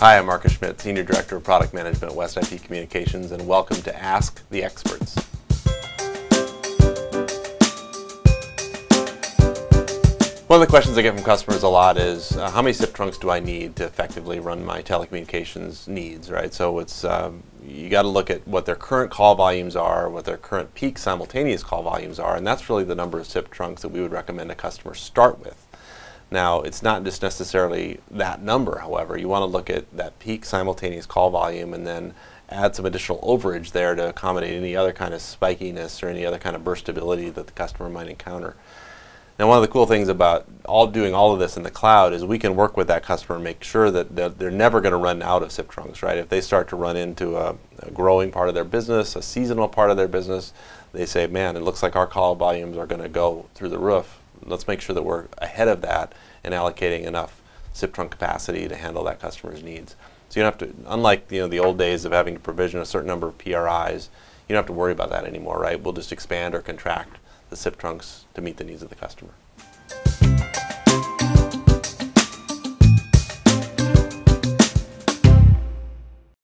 Hi, I'm Marcus Schmidt, Senior Director of Product Management at West IP Communications, and welcome to Ask the Experts. One of the questions I get from customers a lot is, how many SIP trunks do I need to effectively run my telecommunications needs, right? So it's, you got to look at what their current call volumes are, what their current peak simultaneous call volumes are, and that's really the number of SIP trunks that we would recommend a customer start with. Now, it's not just necessarily that number, however. You want to look at that peak simultaneous call volume and then add some additional overage there to accommodate any other kind of spikiness or any other kind of burstability that the customer might encounter. Now, one of the cool things about doing all of this in the cloud is we can work with that customer and make sure that they're never going to run out of SIP trunks, right? If they start to run into a growing part of their business, a seasonal part of their business, they say, man, it looks like our call volumes are going to go through the roof. Let's make sure that we're ahead of that and allocating enough SIP trunk capacity to handle that customer's needs. So you don't have to, unlike the old days of having to provision a certain number of PRIs, you don't have to worry about that anymore, right? We'll just expand or contract the SIP trunks to meet the needs of the customer.